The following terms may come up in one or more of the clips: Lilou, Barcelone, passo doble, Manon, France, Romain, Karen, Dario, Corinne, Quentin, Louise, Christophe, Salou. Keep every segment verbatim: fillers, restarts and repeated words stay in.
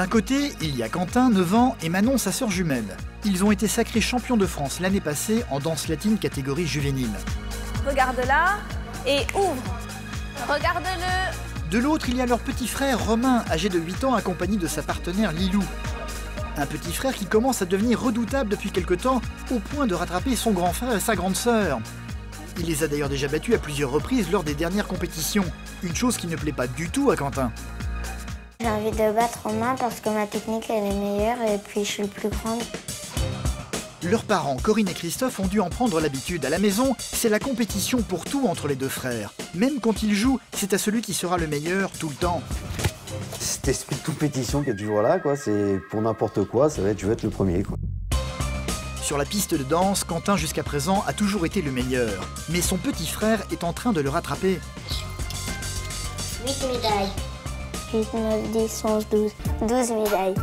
D'un côté, il y a Quentin, neuf ans, et Manon, sa sœur jumelle. Ils ont été sacrés champions de France l'année passée en danse latine catégorie juvénile. Regarde-la et ouvre. Regarde-le. De l'autre, il y a leur petit frère Romain, âgé de huit ans, accompagné de sa partenaire Lilou. Un petit frère qui commence à devenir redoutable depuis quelque temps, au point de rattraper son grand frère et sa grande sœur. Il les a d'ailleurs déjà battus à plusieurs reprises lors des dernières compétitions, une chose qui ne plaît pas du tout à Quentin. J'ai envie de battre Romain parce que ma technique elle est meilleure et puis je suis le plus grande. Leurs parents, Corinne et Christophe, ont dû en prendre l'habitude. À la maison, c'est la compétition pour tout entre les deux frères. Même quand ils jouent, c'est à celui qui sera le meilleur tout le temps. Cet esprit de compétition qui est toujours là, quoi, c'est pour n'importe quoi, ça va être je veux être le premier, quoi. Sur la piste de danse, Quentin jusqu'à présent a toujours été le meilleur. Mais son petit frère est en train de le rattraper. huit médailles. huit, neuf, dix, onze, douze. douze médailles.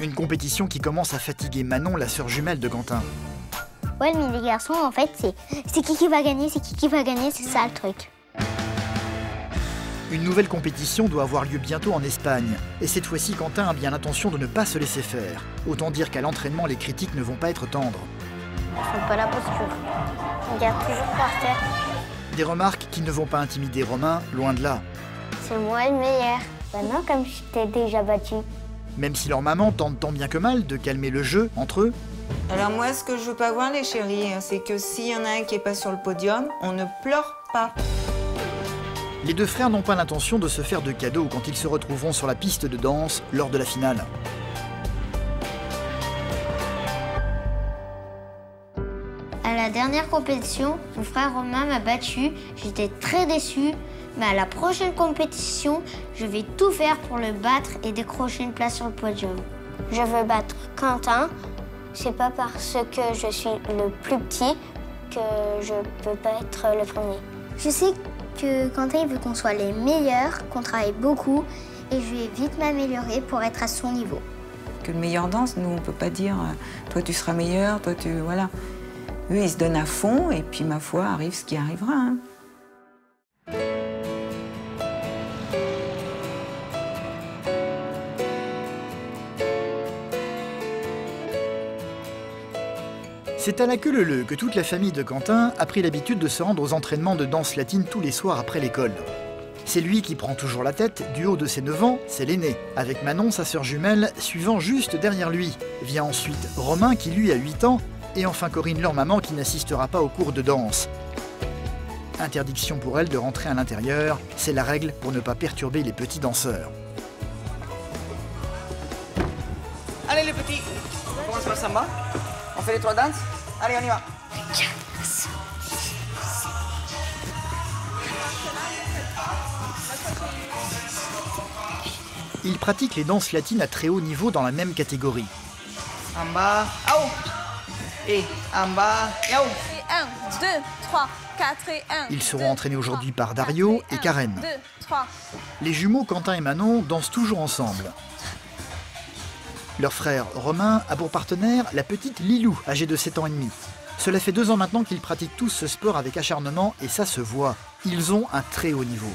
Une compétition qui commence à fatiguer Manon, la sœur jumelle de Quentin. Ouais, mais les garçons, en fait, c'est qui qui va gagner, c'est qui qui va gagner, c'est ça le truc. Une nouvelle compétition doit avoir lieu bientôt en Espagne. Et cette fois-ci, Quentin a bien l'intention de ne pas se laisser faire. Autant dire qu'à l'entraînement, les critiques ne vont pas être tendres. Ils font pas la posture. Ils regardent toujours par terre. Des remarques qui ne vont pas intimider Romain, loin de là. C'est moi le meilleur. Maintenant, comme je t'ai déjà battu. Même si leur maman tente tant bien que mal de calmer le jeu entre eux. Alors moi, ce que je veux pas voir, les chéris, c'est que s'il y en a un qui est pas sur le podium, on ne pleure pas. Les deux frères n'ont pas l'intention de se faire de cadeaux quand ils se retrouveront sur la piste de danse lors de la finale. À la dernière compétition, mon frère Romain m'a battu. J'étais très déçue. Mais à la prochaine compétition, je vais tout faire pour le battre et décrocher une place sur le podium. Je veux battre Quentin. C'est pas parce que je suis le plus petit que je peux pas être le premier. Je sais que Quentin veut qu'on soit les meilleurs, qu'on travaille beaucoup et je vais vite m'améliorer pour être à son niveau. Que le meilleur danse, nous on peut pas dire toi tu seras meilleur, toi tu voilà. Eux ils se donnent à fond et puis ma foi arrive ce qui arrivera. Hein. C'est à la queue leu-leu que toute la famille de Quentin a pris l'habitude de se rendre aux entraînements de danse latine tous les soirs après l'école. C'est lui qui prend toujours la tête, du haut de ses neuf ans, c'est l'aîné. Avec Manon, sa sœur jumelle, suivant juste derrière lui. Vient ensuite Romain qui lui a huit ans, et enfin Corinne, leur maman, qui n'assistera pas aux cours de danse. Interdiction pour elle de rentrer à l'intérieur, c'est la règle pour ne pas perturber les petits danseurs. Allez les petits, on commence par le samba. On fait les trois danses? Allez, on y va. Ils pratiquent les danses latines à très haut niveau dans la même catégorie. En bas, aou. Et en bas, et aou. un, deux, trois, quatre et un. Ils seront entraînés aujourd'hui par Dario et Karen. Les jumeaux Quentin et Manon dansent toujours ensemble. Leur frère Romain a pour partenaire la petite Lilou, âgée de sept ans et demi. Cela fait deux ans maintenant qu'ils pratiquent tous ce sport avec acharnement et ça se voit. Ils ont un très haut niveau.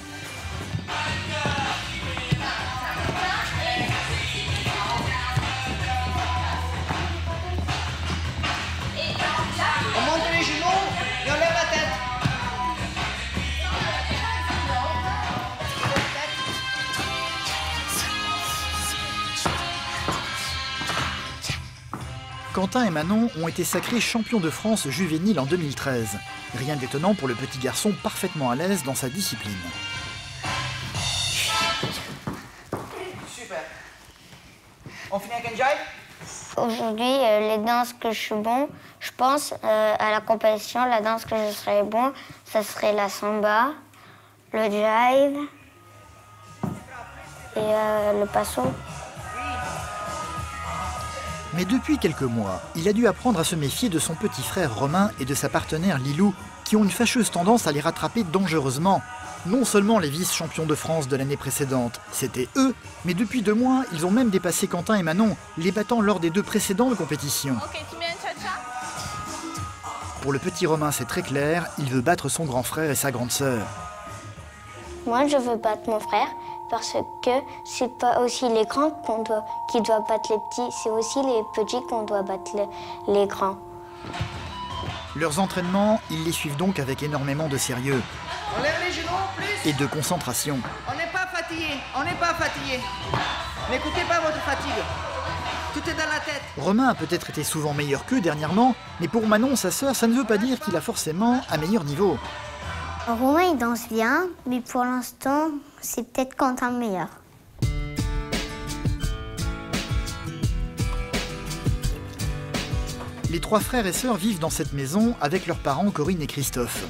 On monte les genoux et on lève la tête. Quentin et Manon ont été sacrés champions de France juvénile en deux mille treize. Rien d'étonnant pour le petit garçon parfaitement à l'aise dans sa discipline. Super. On finit avec un jive ? Aujourd'hui, euh, les danses que je suis bon, je pense euh, à la compétition, la danse que je serais bon, ça serait la samba, le jive et euh, le passo. Mais depuis quelques mois, il a dû apprendre à se méfier de son petit frère Romain et de sa partenaire Lilou, qui ont une fâcheuse tendance à les rattraper dangereusement. Non seulement les vice-champions de France de l'année précédente, c'était eux, mais depuis deux mois, ils ont même dépassé Quentin et Manon, les battant lors des deux précédentes compétitions. Okay, tu mets un cha-cha ? Pour le petit Romain, c'est très clair, il veut battre son grand frère et sa grande sœur. Moi, je veux battre mon frère, parce que c'est pas aussi les grands qu'on doit, qui doivent battre les petits, c'est aussi les petits qu'on doit battre les, les grands. Leurs entraînements, ils les suivent donc avec énormément de sérieux. On lève les genoux, plus. Et de concentration. On n'est pas fatigué, on n'est pas fatigué. N'écoutez pas votre fatigue. Tout est dans la tête. Romain a peut-être été souvent meilleur qu'eux dernièrement, mais pour Manon, sa sœur, ça ne veut pas dire qu'il a forcément un meilleur niveau. Romain, il danse bien, mais pour l'instant, c'est peut-être Quentin meilleur. Les trois frères et sœurs vivent dans cette maison avec leurs parents Corinne et Christophe.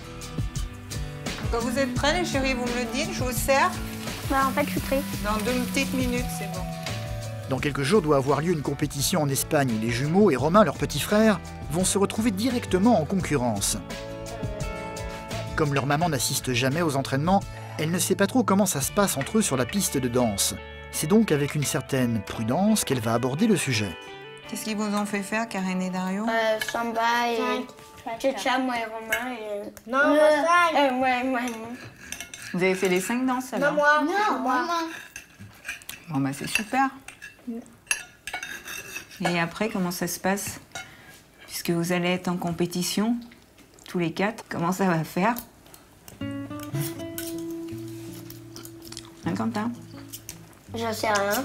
Quand vous êtes prêts, les chéris, vous me le dites, je vous sers. Bah, en fait, je suis prêt. Dans deux petites minutes, c'est bon. Dans quelques jours doit avoir lieu une compétition en Espagne où les jumeaux et Romain, leur petit frère, vont se retrouver directement en concurrence. Comme leur maman n'assiste jamais aux entraînements, elle ne sait pas trop comment ça se passe entre eux sur la piste de danse. C'est donc avec une certaine prudence qu'elle va aborder le sujet. Qu'est-ce qu'ils vous ont fait faire, Karen et Dario? euh, Samba et... Tchatcha, moi et Romain et... Non, non, moi, euh, moi, moi, non. Vous avez fait les cinq danses, alors? Non, moi. Non, moi. Bon, bah, c'est super. Et après, comment ça se passe? Puisque vous allez être en compétition, tous les quatre, comment ça va faire? Hein, Quentin? Je sais rien.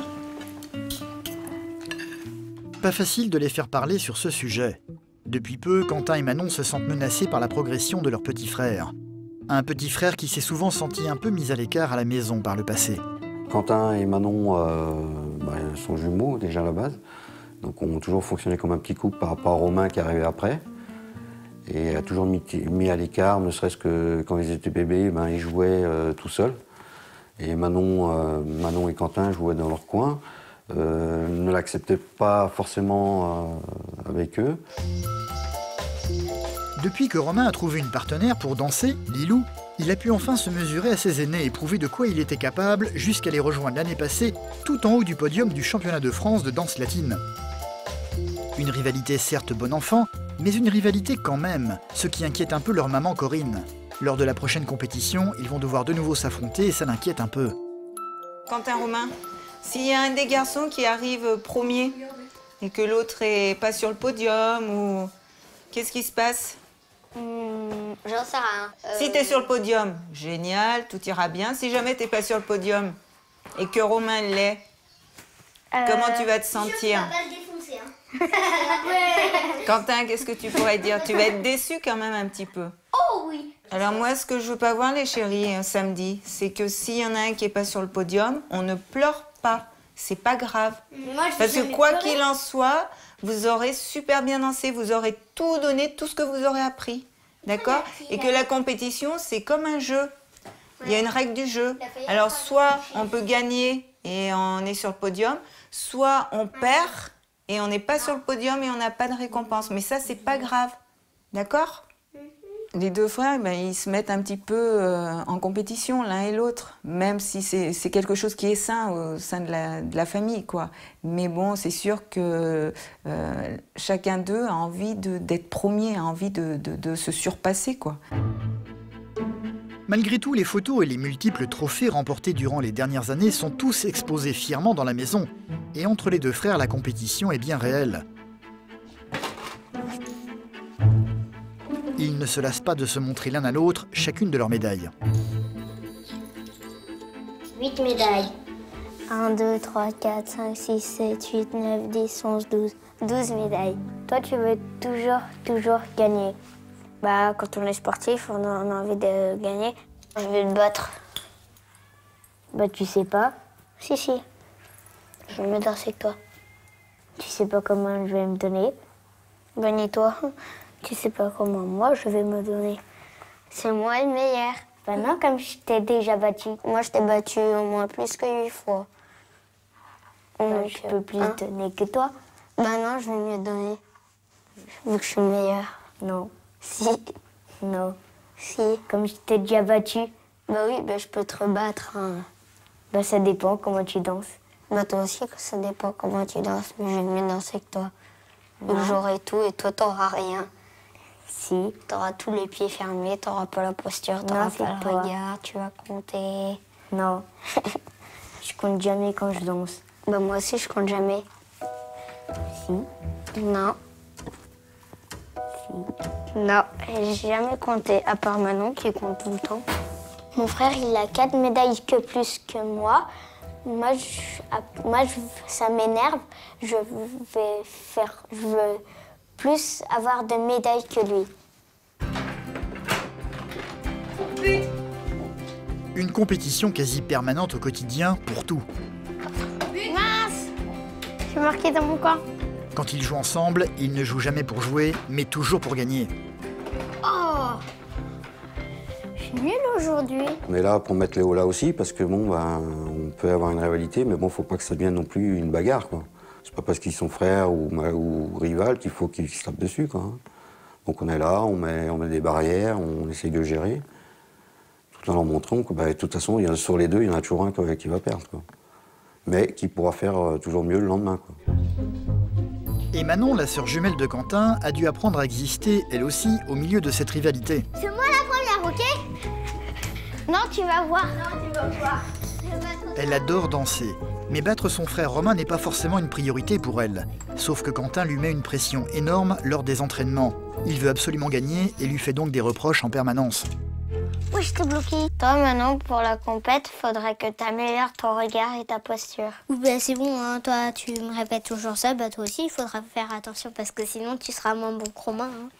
Pas facile de les faire parler sur ce sujet. Depuis peu, Quentin et Manon se sentent menacés par la progression de leur petit frère. Un petit frère qui s'est souvent senti un peu mis à l'écart à la maison par le passé. Quentin et Manon euh, bah, sont jumeaux déjà à la base, donc ont toujours fonctionné comme un petit couple par rapport à Romain qui est arrivé après. Et a toujours mis, mis à l'écart, ne serait-ce que quand ils étaient bébés, ben, ils jouaient euh, tout seuls. Et Manon, euh, Manon et Quentin jouaient dans leur coin, euh, ne l'acceptaient pas forcément euh, avec eux. Depuis que Romain a trouvé une partenaire pour danser, Lilou, il a pu enfin se mesurer à ses aînés et prouver de quoi il était capable jusqu'à les rejoindre l'année passée, tout en haut du podium du championnat de France de danse latine. Une rivalité certes bon enfant, mais une rivalité quand même, ce qui inquiète un peu leur maman Corinne. Lors de la prochaine compétition, ils vont devoir de nouveau s'affronter et ça l'inquiète un peu. Quentin, Romain, s'il y a un des garçons qui arrive premier et que l'autre est pas sur le podium, ou qu'est-ce qui se passe? Mmh, J'en sais rien. Euh... Si t'es sur le podium, génial, tout ira bien. Si jamais t'es pas sur le podium et que Romain l'est, euh... comment tu vas te sentir? Quentin, qu'est-ce que tu pourrais dire? Tu vas être déçu quand même un petit peu. Oh oui. Alors moi, ce que je veux pas voir, les chéris, un samedi, c'est que s'il y en a un qui est pas sur le podium, on ne pleure pas. C'est pas grave. Moi, je Parce que quoi qu'il en soit, vous aurez super bien dansé, vous aurez tout donné, tout ce que vous aurez appris. D'accord? Et que la compétition, c'est comme un jeu. Il y a une règle du jeu. Alors soit on peut gagner et on est sur le podium, soit on perd et on n'est pas sur le podium et on n'a pas de récompense. Mais ça, c'est pas grave. D'accord? Les deux frères, ben, ils se mettent un petit peu euh, en compétition, l'un et l'autre. Même si c'est quelque chose qui est sain au sein de la, de la famille, quoi. Mais bon, c'est sûr que euh, chacun d'eux a envie d'être premier, a envie de, de, de se surpasser, quoi. Malgré tout, les photos et les multiples trophées remportés durant les dernières années sont tous exposés fièrement dans la maison. Et entre les deux frères, la compétition est bien réelle. Ils ne se lassent pas de se montrer l'un à l'autre chacune de leurs médailles. huit médailles. un, deux, trois, quatre, cinq, six, sept, huit, neuf, dix, onze, douze. douze médailles. Toi, tu veux toujours, toujours gagner. Bah, quand on est sportif, on a, on a envie de gagner. Je veux te battre. Bah, tu sais pas. Si, si. Je vais me danser que toi. Tu sais pas comment je vais me donner. Gagne-toi. Tu sais pas comment moi je vais me donner. C'est moi le meilleur. Ben non, comme je t'ai déjà battu. Moi, je t'ai battu au moins plus que huit fois. Donc, je peux plus hein? donner que toi. Ben non, je vais mieux donner. Vu que je suis le meilleur. Non. Si, non, si, comme je t'ai déjà battu, bah oui, bah je peux te rebattre. Hein. Bah ça dépend comment tu danses. Bah toi aussi, ça dépend comment tu danses, mais je vais mieux danser que toi. Ouais. J'aurai tout et toi, t'auras rien. Si. T'auras tous les pieds fermés, t'auras pas la posture, t'auras pas la regard, tu vas compter. Non. compte jamais quand je danse. Bah moi aussi je compte jamais. Si. Non. Si. Non, j'ai jamais compté, à part Manon qui compte tout le temps. Mon frère, il a quatre médailles que plus que moi. Moi, je, moi je, ça m'énerve. Je vais faire, je veux plus avoir de médailles que lui. Une compétition quasi permanente au quotidien pour tout. Mince! Je suis marquée dans mon coin. Quand ils jouent ensemble, ils ne jouent jamais pour jouer, mais toujours pour gagner. Oh! Je suis nulle aujourd'hui. On est là pour mettre les hauts là aussi, parce que bon, ben, on peut avoir une rivalité, mais bon, faut pas que ça devienne non plus une bagarre, quoi. C'est pas parce qu'ils sont frères ou, ou rivales qu'il faut qu'ils se tapent dessus, quoi. Donc on est là, on met, on met des barrières, on essaye de gérer. En leur montrant que bah, de toute façon, il y a, sur les deux, il y en a toujours un qui va perdre. Quoi. Mais qui pourra faire euh, toujours mieux le lendemain. Quoi. Et Manon, la sœur jumelle de Quentin, a dû apprendre à exister, elle aussi, au milieu de cette rivalité. C'est moi la première, ok? Non, tu vas voir. Non, tu vas voir. Elle adore danser, mais battre son frère Romain n'est pas forcément une priorité pour elle. Sauf que Quentin lui met une pression énorme lors des entraînements. Il veut absolument gagner et lui fait donc des reproches en permanence. Oui, je t'ai bloqué. Toi, Manon, pour la compète, faudrait que tu améliores ton regard et ta posture. Ou ben c'est bon, hein, toi, tu me répètes toujours ça, bah toi aussi, il faudra faire attention parce que sinon, tu seras moins bon que Romain. Hein.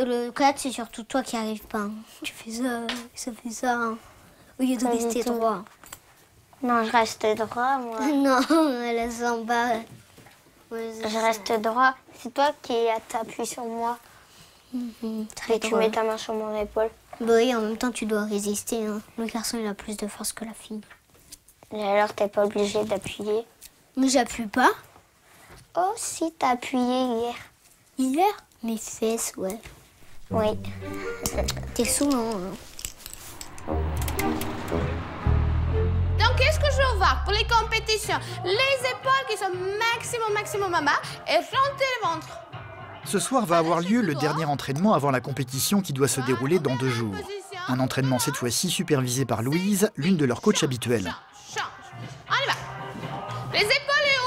Le quatre, c'est surtout toi qui arrives pas. Hein. Tu fais ça, ça fait ça, hein. Au lieu de rester droit. Non, je reste droit, moi. Non, elle est en bas. Ouais, je reste droit. C'est toi qui t'appuies sur moi. Mm-hmm, très et droit. Tu mets ta main sur mon épaule. Bah oui, en même temps, tu dois résister. Hein. Le garçon, il a plus de force que la fille. Et alors, t'es pas obligée d'appuyer? Mais j'appuie pas. Oh, si, t'as appuyé hier. Hier? Mes fesses, ouais. Oui. T'es souvent. Hein. Donc, qu'est-ce que je vois pour les compétitions? Les épaules qui sont maximum, maximum à bas et fronter le ventre. Ce soir va avoir lieu le dernier entraînement avant la compétition qui doit se dérouler dans deux jours. Un entraînement cette fois-ci supervisé par Louise, l'une de leurs coachs habituelles. Change, on y va. Les épaules et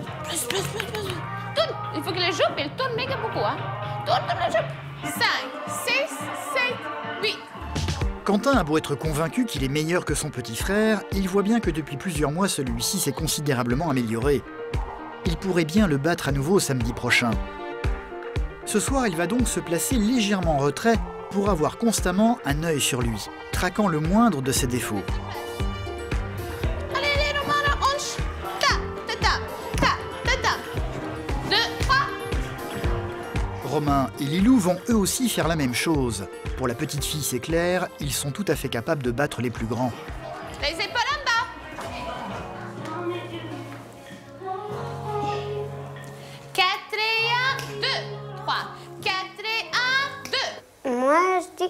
haut. Plus, plus, plus, plus. Tourne. Il faut que les jambes, elles tournent méga beaucoup. Hein. Tourne, tourne les jambes. cinq, six, sept, huit. Quentin a beau être convaincu qu'il est meilleur que son petit frère, il voit bien que depuis plusieurs mois, celui-ci s'est considérablement amélioré. Il pourrait bien le battre à nouveau samedi prochain. Ce soir, il va donc se placer légèrement en retrait pour avoir constamment un œil sur lui, traquant le moindre de ses défauts. Allez, allez, Romain, on... Ta, ta, ta, ta, ta, deux, trois. Romain et Lilou vont eux aussi faire la même chose. Pour la petite fille, c'est clair, ils sont tout à fait capables de battre les plus grands. Les épaules en bas.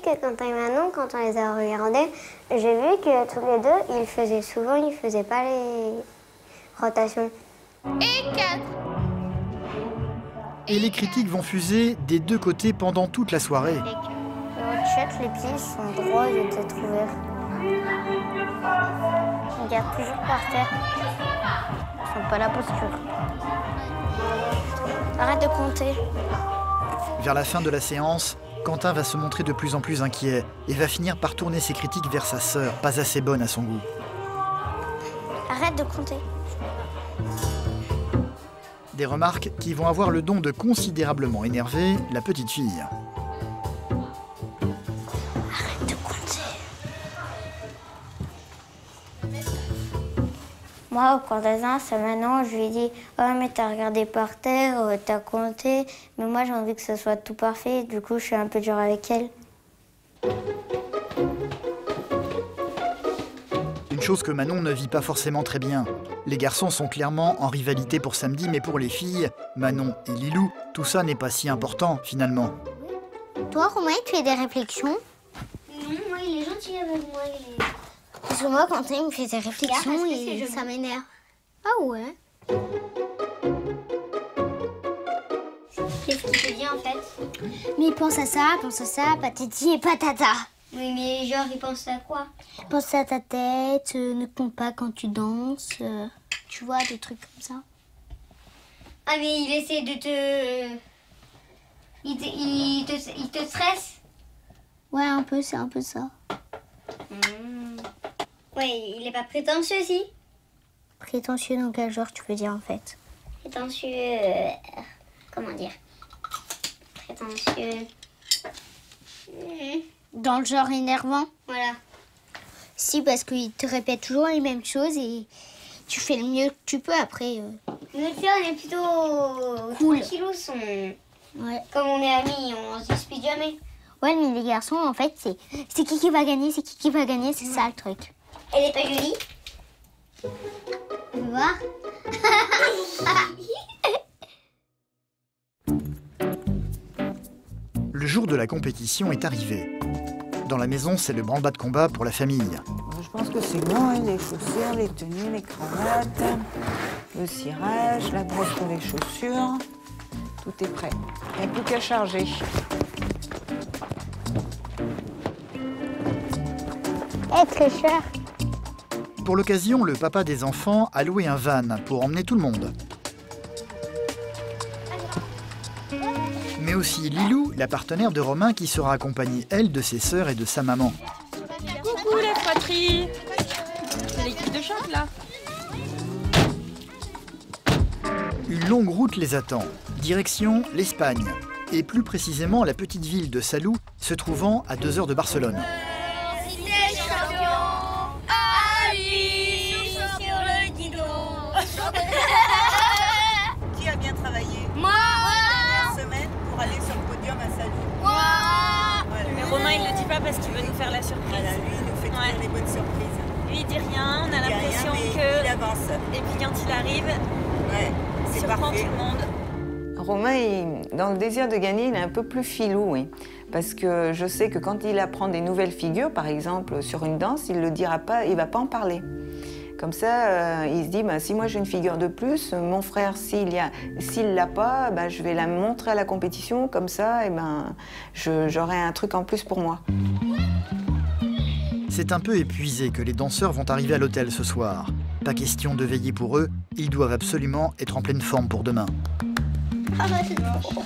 Que Quentin et Manon, quand on les a regardés, j'ai vu que tous les deux, ils faisaient souvent, ils faisaient pas les rotations. Et quatre. Et, et les critiques vont fuser des deux côtés pendant toute la soirée. Les chutes, les pieds sont droits, je te trouve. Ils regardent toujours par terre. Ils n'ont pas la posture. Arrête de compter. Vers la fin de la séance, Quentin va se montrer de plus en plus inquiet et va finir par tourner ses critiques vers sa sœur, pas assez bonne à son goût. Arrête de compter. Des remarques qui vont avoir le don de considérablement énerver la petite fille. Arrête de compter. Moi, au cours des uns, c'est Manon, je lui ai dit « Oh, mais t'as regardé par terre, t'as compté, mais moi j'ai envie que ce soit tout parfait, du coup je suis un peu dure avec elle. » Une chose que Manon ne vit pas forcément très bien. Les garçons sont clairement en rivalité pour samedi, mais pour les filles, Manon et Lilou, tout ça n'est pas si important, finalement. Toi, Romain, tu as des réflexions? Non, moi, il est gentil avec moi, il est... Parce que moi, quand il me fait des réflexions, et ça m'énerve. Ah ouais? Qu'est-ce qu'il te dit en fait? Mais pense à ça, pense à ça, patati et patata. Mais Oui, mais genre, il pense à quoi? Il pense à ta tête, euh, ne compte pas quand tu danses, euh, tu vois, des trucs comme ça. Ah, mais il essaie de te... Il te, il te, il te stresse? Ouais, un peu, c'est un peu ça. Mmh. Ouais, il est pas prétentieux, si? Prétentieux dans quel genre tu veux dire, en fait? Prétentieux... Euh, comment dire? Prétentieux... Mmh. Dans le genre énervant? Voilà. Si, parce qu'il te répète toujours les mêmes choses et tu fais le mieux que tu peux après. Euh... Mais tu sais, on est plutôt cool. Tranquillos, on... ouais. Comme on est amis, on se dispute jamais. Ouais, mais les garçons, en fait, c'est qui qui va gagner, c'est qui qui va gagner, c'est ouais. Ça le truc. Elle est pas jolie? On va voir. Le jour de la compétition est arrivé. Dans la maison, c'est le branle-bas de combat pour la famille. Je pense que c'est bon, hein, les chaussures, les tenues, les cravates, le cirage, la brosse pour les chaussures. Tout est prêt. Il n'y a plus qu'à charger. Eh, très cher. Pour l'occasion, le papa des enfants a loué un van pour emmener tout le monde. Mais aussi Lilou, la partenaire de Romain, qui sera accompagnée, elle, de ses sœurs et de sa maman. Coucou la fratrie. C'est l'équipe de choc, là. Une longue route les attend, direction l'Espagne, et plus précisément la petite ville de Salou, se trouvant à deux heures de Barcelone. Qui a bien travaillé? Moi. Aller sur le podium à Salou. Wow, voilà. Mais Romain, il ne le dit pas parce qu'il veut nous faire la surprise. Voilà, lui, il nous fait toujours ouais. Les bonnes surprises. Lui, il dit rien, on a l'impression que... Il avance. Et puis quand il arrive, ouais, il surprend parfait. Tout le monde. Romain, il, dans le désir de gagner, il est un peu plus filou, oui. Parce que je sais que quand il apprend des nouvelles figures, par exemple sur une danse, il le dira pas, il va pas en parler. Comme ça, euh, il se dit, bah, si moi j'ai une figure de plus, mon frère, s'il ne l'a pas, bah, je vais la montrer à la compétition, comme ça, et ben, j'aurai un truc en plus pour moi. C'est un peu épuisé que les danseurs vont arriver à l'hôtel ce soir. Pas question de veiller pour eux, ils doivent absolument être en pleine forme pour demain. Ah bah, c'est bon.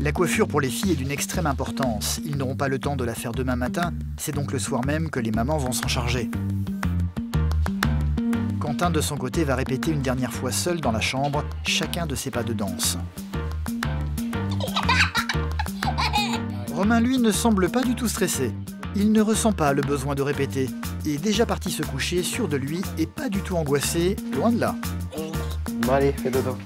La coiffure pour les filles est d'une extrême importance. Ils n'auront pas le temps de la faire demain matin, c'est donc le soir même que les mamans vont s'en charger. Quentin, de son côté, va répéter une dernière fois seul dans la chambre chacun de ses pas de danse. Romain, lui, ne semble pas du tout stressé. Il ne ressent pas le besoin de répéter et est déjà parti se coucher, sûr de lui et pas du tout angoissé, loin de là. Bon, allez, fais dodo.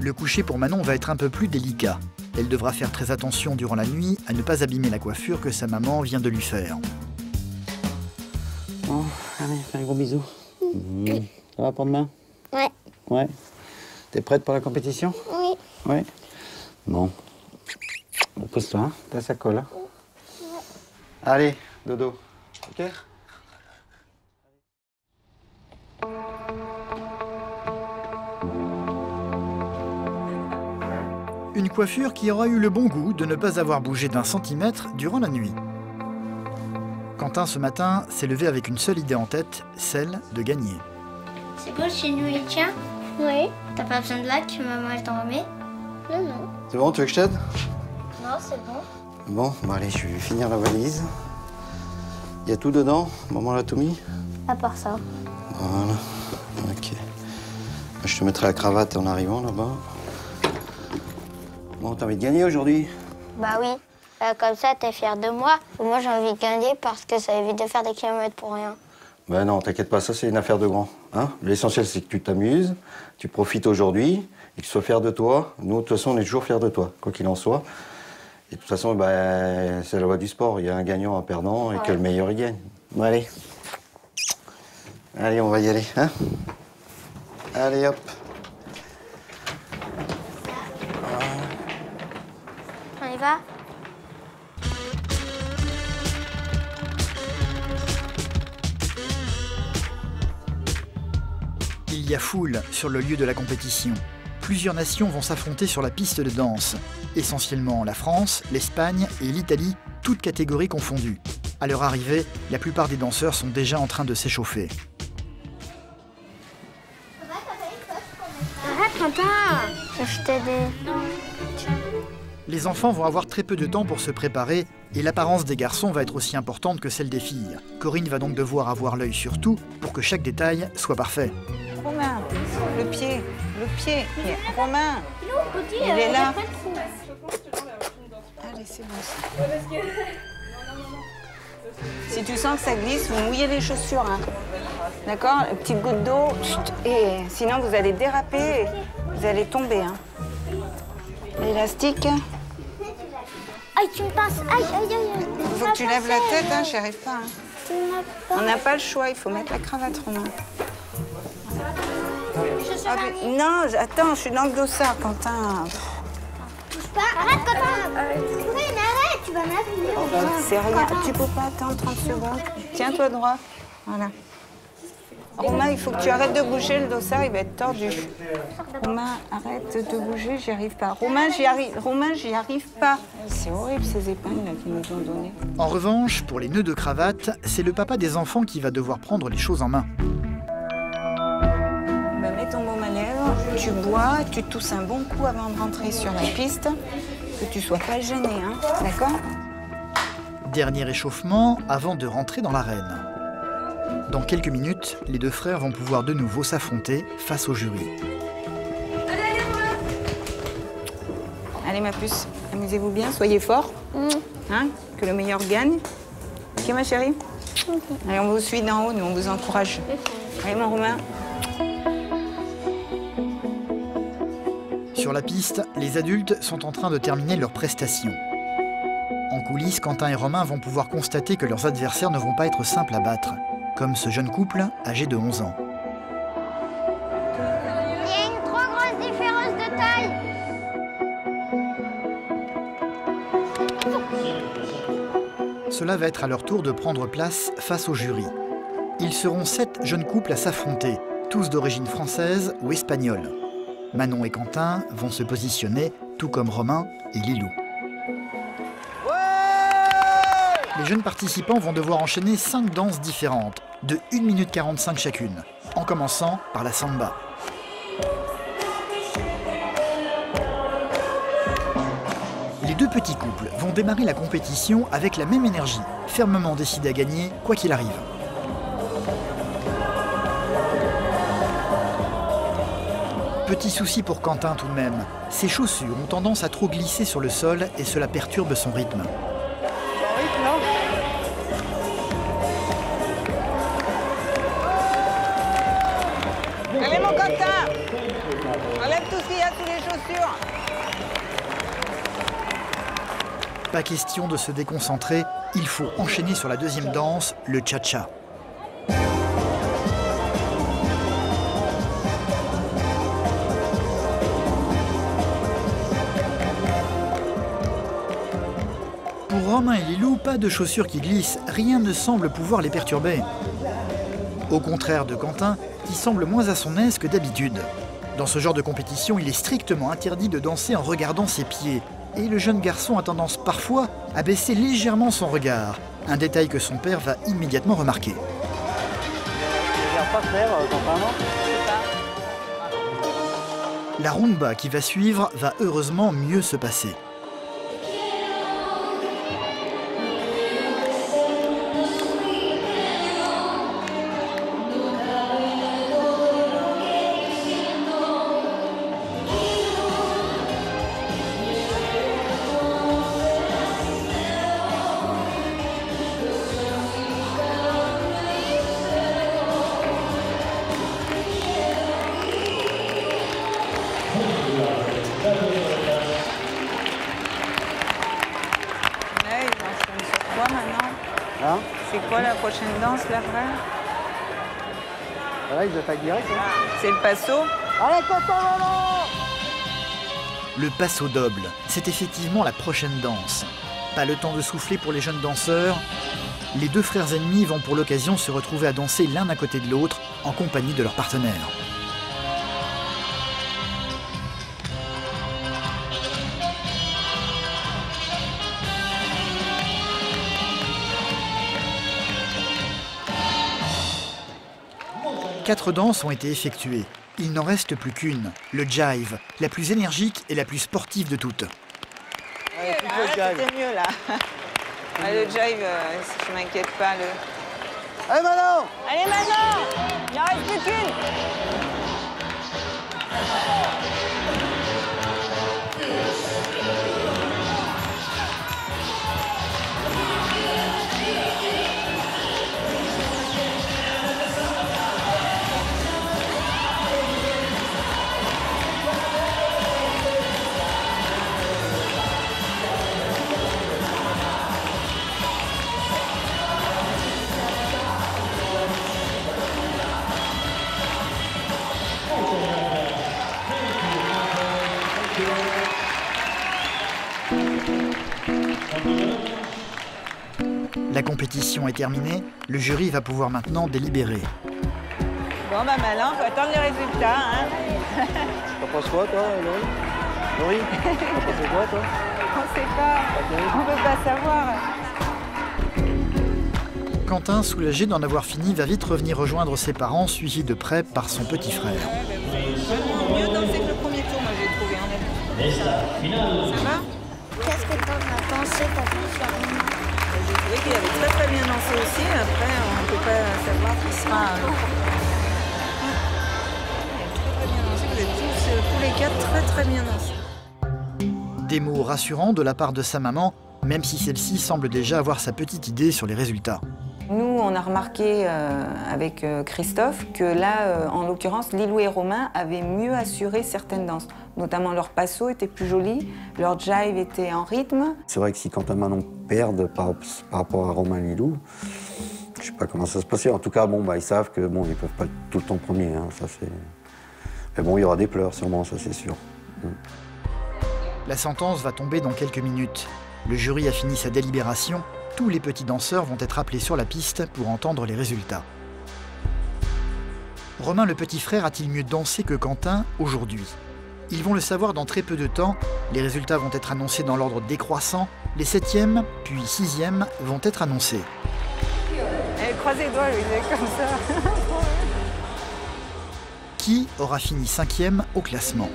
Le coucher pour Manon va être un peu plus délicat. Elle devra faire très attention durant la nuit à ne pas abîmer la coiffure que sa maman vient de lui faire. Bon, allez, fais un gros bisou. Mmh. Ça va pour demain? Ouais. Ouais. T'es prête pour la compétition? Oui. Ouais. Bon. Pousse-toi, hein. T'as ça colle, hein. Ouais. Allez, dodo. Ok? Une coiffure qui aura eu le bon goût de ne pas avoir bougé d'un centimètre durant la nuit. Quentin, ce matin, s'est levé avec une seule idée en tête, celle de gagner. C'est bon, chez nous, les tiens? Oui. T'as pas besoin de lac, maman, elle t'en remet? Non, non. C'est bon, tu veux que je t'aide? Non, c'est bon. Bon, bah allez, je vais finir la valise. Il y a tout dedans, maman l'a tout mis? À part ça. Voilà, ok. Je te mettrai la cravate en arrivant, là-bas. Bon, t'as envie de gagner aujourd'hui? Bah oui. Euh, comme ça, t'es fier de moi. Moi, j'ai envie de gagner parce que ça évite de faire des kilomètres pour rien. Ben non, t'inquiète pas, ça, c'est une affaire de grand. Hein, l'essentiel, c'est que tu t'amuses, tu profites aujourd'hui, et que tu sois fier de toi. Nous, de toute façon, on est toujours fiers de toi, quoi qu'il en soit. Et de toute façon, ben, c'est la loi du sport. Il y a un gagnant, un perdant, et ouais. Que le meilleur, il gagne. Bon, allez. Allez, on va y aller, hein. Allez, hop. On y va? Il y a foule sur le lieu de la compétition. Plusieurs nations vont s'affronter sur la piste de danse. Essentiellement la France, l'Espagne et l'Italie, toutes catégories confondues. À leur arrivée, la plupart des danseurs sont déjà en train de s'échauffer. Arrête, papa! Je t'aide. Les enfants vont avoir très peu de temps pour se préparer et l'apparence des garçons va être aussi importante que celle des filles. Corinne va donc devoir avoir l'œil sur tout pour que chaque détail soit parfait. Romain, le pied, le pied, Romain, il est là. Allez, c'est bon. Si tu sens que ça glisse, vous mouillez les chaussures. Hein. D'accord? Petite goutte d'eau. Et sinon, vous allez déraper, et vous allez tomber. Hein. L'élastique. Aïe, tu me passes. Aïe, aïe, aïe. Il faut que tu lèves la tête, hein, j'y arrive pas. Hein. On n'a pas le choix, il faut mettre la cravate, Romain. Ah, mais... Non, attends, je suis dans le dossard, Quentin. Touche pas. Arrête, Quentin. Corinne, arrête, tu vas m'appuyer. Oh, ben, c'est rien, tu peux pas attendre trente secondes. Tiens-toi droit. Voilà. Romain, il faut que tu arrêtes de bouger, le dossard, il va être tordu. Romain, arrête de bouger, j'y arrive pas. Romain, j'y arrive, Romain, j'y arrive pas. C'est horrible ces épingles qu'ils nous ont données. En revanche, pour les nœuds de cravate, c'est le papa des enfants qui va devoir prendre les choses en main. Bah, mets ton baume à lèvres, tu bois, tu tousses un bon coup avant de rentrer sur la piste, que tu sois pas gêné, hein, d'accord? Dernier échauffement avant de rentrer dans l'arène. Dans quelques minutes, les deux frères vont pouvoir de nouveau s'affronter face au jury. Allez, allez, voilà. Allez ma puce, amusez-vous bien, soyez forts. Mmh. Hein, que le meilleur gagne. Ok ma chérie? Okay. Allez, on vous suit d'en haut, nous on vous encourage. Allez mon Romain. Sur la piste, les adultes sont en train de terminer leur prestation. En coulisses, Quentin et Romain vont pouvoir constater que leurs adversaires ne vont pas être simples à battre. Comme ce jeune couple, âgé de onze ans. Il y a une trop grosse différence de taille. Cela va être à leur tour de prendre place face au jury. Ils seront sept jeunes couples à s'affronter, tous d'origine française ou espagnole. Manon et Quentin vont se positionner, tout comme Romain et Lilou. Les jeunes participants vont devoir enchaîner cinq danses différentes, de une minute quarante-cinq chacune, en commençant par la samba. Les deux petits couples vont démarrer la compétition avec la même énergie, fermement décidés à gagner, quoi qu'il arrive. Petit souci pour Quentin tout de même, ses chaussures ont tendance à trop glisser sur le sol et cela perturbe son rythme. Allez mon Quentin, enlève tout ce qu'il y a sous les chaussures. Pas question de se déconcentrer, il faut enchaîner sur la deuxième danse, le cha-cha. Pour Romain et Lilou, pas de chaussures qui glissent, rien ne semble pouvoir les perturber. Au contraire de Quentin, qui semble moins à son aise que d'habitude. Dans ce genre de compétition, il est strictement interdit de danser en regardant ses pieds, et le jeune garçon a tendance parfois à baisser légèrement son regard, un détail que son père va immédiatement remarquer. La rumba qui va suivre va heureusement mieux se passer. Prochaine danse, là, frère. Voilà, ils attaquent direct. Hein. C'est le passo. Allez, Quentin, le passo doble, c'est effectivement la prochaine danse. Pas le temps de souffler pour les jeunes danseurs. Les deux frères ennemis vont pour l'occasion se retrouver à danser l'un à côté de l'autre, en compagnie de leur partenaire. Quatre danses ont été effectuées. Il n'en reste plus qu'une, le jive, la plus énergique et la plus sportive de toutes. Allez, plutôt là, le jive. C'était mieux là. Ah, le jive, euh, si je m'inquiète pas, le... Allez Manon! Allez Manon! Il n'en reste plus qu'une! La compétition est terminée, le jury va pouvoir maintenant délibérer. Bon bah malin, faut attendre les résultats, hein. T'en penses quoi toi, Laurie? Laurie, t'en penses quoi toi? On sait pas, on peut pas savoir. Quentin, soulagé d'en avoir fini, va vite revenir rejoindre ses parents, suivi de près par son petit frère. Ouais, bah, vous avez mieux dansé que le premier tour, moi j'ai trouvé, hein. Ça, ça va? Qu'est-ce que t'en as pensé pour plus tard? J'ai trouvé qu'il avait très très bien dansé aussi, après on ne peut pas savoir qui sera l'autre. Il a très très bien dansé, vous êtes tous, tous les quatre très très bien dansés. Des mots rassurants de la part de sa maman, même si celle-ci semble déjà avoir sa petite idée sur les résultats. Nous, on a remarqué euh, avec Christophe que là, euh, en l'occurrence, Lilou et Romain avaient mieux assuré certaines danses. Notamment leur passo était plus joli, leur jive était en rythme. C'est vrai que si Quentin Manon perdent par, par rapport à Romain et Lilou, je ne sais pas comment ça se passait. En tout cas, bon, bah, ils savent que bon, ils peuvent pas être tout le temps premier. Hein, ça, c'est... Mais bon, il y aura des pleurs sûrement, ça c'est sûr. Mm. La sentence va tomber dans quelques minutes. Le jury a fini sa délibération. Tous les petits danseurs vont être appelés sur la piste pour entendre les résultats. Romain, le petit frère, a-t-il mieux dansé que Quentin aujourd'hui? Ils vont le savoir dans très peu de temps. Les résultats vont être annoncés dans l'ordre décroissant. Les septièmes, puis sixièmes vont être annoncés. Elle croise les doigts, lui, il est comme ça. Qui aura fini cinquième au classement?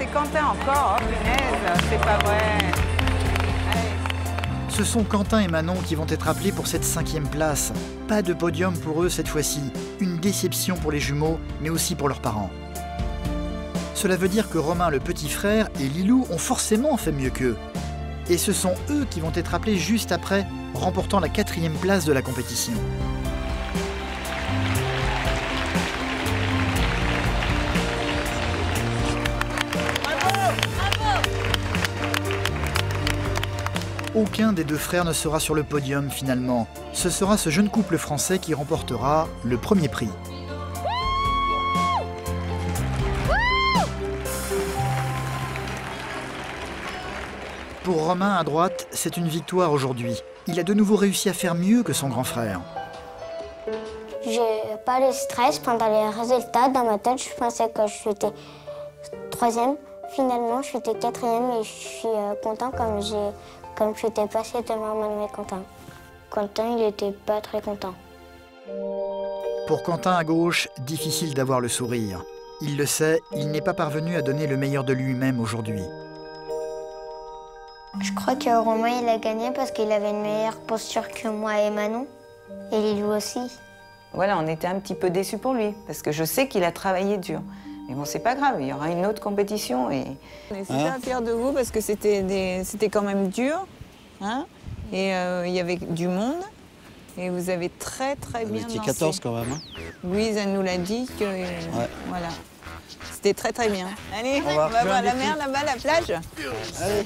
C'est Quentin encore, oh punaise, c'est pas vrai. Allez. Ce sont Quentin et Manon qui vont être appelés pour cette cinquième place. Pas de podium pour eux cette fois-ci. Une déception pour les jumeaux, mais aussi pour leurs parents. Cela veut dire que Romain, le petit frère, et Lilou ont forcément fait mieux qu'eux. Et ce sont eux qui vont être appelés juste après, remportant la quatrième place de la compétition. Aucun des deux frères ne sera sur le podium finalement. Ce sera ce jeune couple français qui remportera le premier prix. Pour Romain à droite, c'est une victoire aujourd'hui. Il a de nouveau réussi à faire mieux que son grand frère. J'ai pas le stress pendant les résultats. Dans ma tête, je pensais que j'étais troisième. Finalement, j'étais quatrième et je suis content comme j'ai... Comme je n'étais pas si tellement mal Quentin. Quentin, il n'était pas très content. Pour Quentin à gauche, difficile d'avoir le sourire. Il le sait, il n'est pas parvenu à donner le meilleur de lui-même aujourd'hui. Je crois que Romain, il a gagné parce qu'il avait une meilleure posture que moi et Manon. Et Lilou aussi. Voilà, on était un petit peu déçus pour lui, parce que je sais qu'il a travaillé dur. Mais bon, c'est pas grave, il y aura une autre compétition et... On est super hein? fiers de vous parce que c'était des... quand même dur, hein? Et euh, il y avait du monde, et vous avez très très bien dansé. quatorze quand même, hein? Louise, elle nous l'a dit que... Ouais. Voilà. C'était très très bien. Allez, on va, on va voir la mer là-bas, la plage. Allez.